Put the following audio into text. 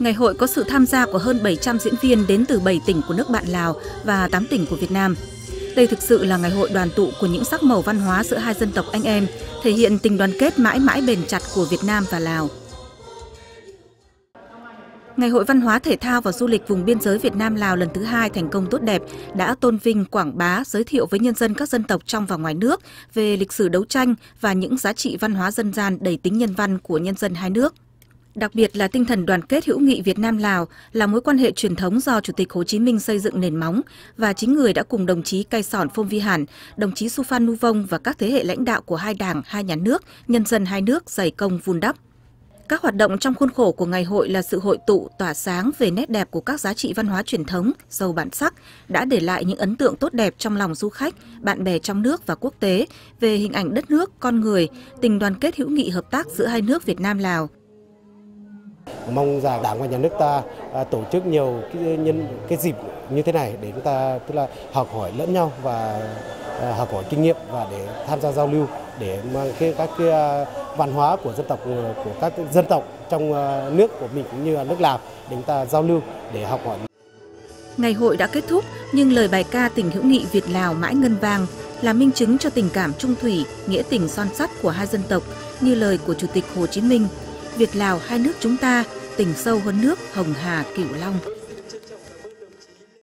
Ngày hội có sự tham gia của hơn 700 diễn viên đến từ 7 tỉnh của nước bạn Lào và 8 tỉnh của Việt Nam. Đây thực sự là ngày hội đoàn tụ của những sắc màu văn hóa giữa hai dân tộc anh em, thể hiện tình đoàn kết mãi mãi bền chặt của Việt Nam và Lào. Ngày hội văn hóa thể thao và du lịch vùng biên giới Việt Nam-Lào lần thứ 2 thành công tốt đẹp đã tôn vinh, quảng bá, giới thiệu với nhân dân các dân tộc trong và ngoài nước về lịch sử đấu tranh và những giá trị văn hóa dân gian đầy tính nhân văn của nhân dân hai nước. Đặc biệt là tinh thần đoàn kết hữu nghị Việt Nam-Lào là mối quan hệ truyền thống do Chủ tịch Hồ Chí Minh xây dựng nền móng và chính người đã cùng đồng chí Kaysone Phomvihane, đồng chí Souphanouvong và các thế hệ lãnh đạo của hai đảng, hai nhà nước, nhân dân hai nước dày công vun đắp. Các hoạt động trong khuôn khổ của ngày hội là sự hội tụ, tỏa sáng về nét đẹp của các giá trị văn hóa truyền thống, giàu bản sắc, đã để lại những ấn tượng tốt đẹp trong lòng du khách, bạn bè trong nước và quốc tế về hình ảnh đất nước, con người, tình đoàn kết hữu nghị hợp tác giữa hai nước Việt Nam-Lào. Mong rằng Đảng và Nhà nước ta tổ chức nhiều cái dịp như thế này để chúng ta học hỏi lẫn nhau và học hỏi kinh nghiệm và để tham gia giao lưu để mang các văn hóa của dân tộc của các dân tộc trong nước của mình cũng như là nước Lào để chúng ta giao lưu để học hỏi. Ngày hội đã kết thúc nhưng lời bài ca tình hữu nghị Việt Lào mãi ngân vang là minh chứng cho tình cảm trung thủy, nghĩa tình son sắt của hai dân tộc như lời của Chủ tịch Hồ Chí Minh. Việt Lào hai nước chúng ta, tình sâu hơn nước Hồng Hà Cửu Long.